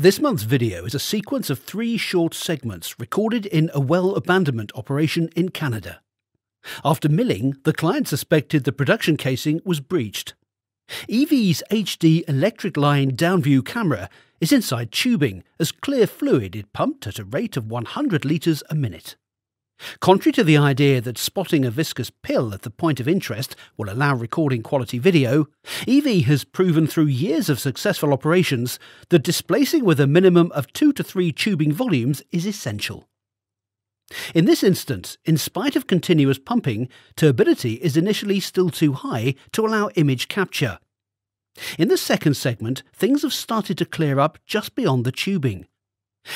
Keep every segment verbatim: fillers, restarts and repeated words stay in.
This month's video is a sequence of three short segments recorded in a well abandonment operation in Canada. After milling, the client suspected the production casing was breached. E V's H D Electric Line downview camera is inside tubing as clear fluid is pumped at a rate of one hundred litres a minute. Contrary to the idea that spotting a viscous pill at the point of interest will allow recording quality video, E V has proven through years of successful operations that displacing with a minimum of two to three tubing volumes is essential. In this instance, in spite of continuous pumping, turbidity is initially still too high to allow image capture. In the second segment, things have started to clear up just beyond the tubing.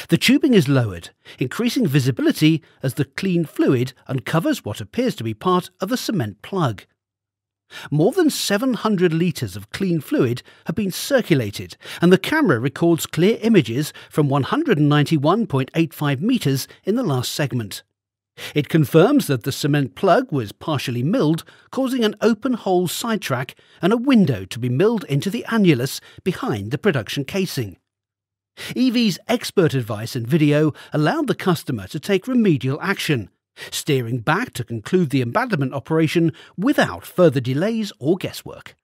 The tubing is lowered, increasing visibility as the clean fluid uncovers what appears to be part of the cement plug. More than seven hundred litres of clean fluid have been circulated, and the camera records clear images from one hundred ninety-one point eight five metres in the last segment. It confirms that the cement plug was partially milled, causing an open hole sidetrack and a window to be milled into the annulus behind the production casing. E V's expert advice and video allowed the customer to take remedial action, steering back to conclude the abandonment operation without further delays or guesswork.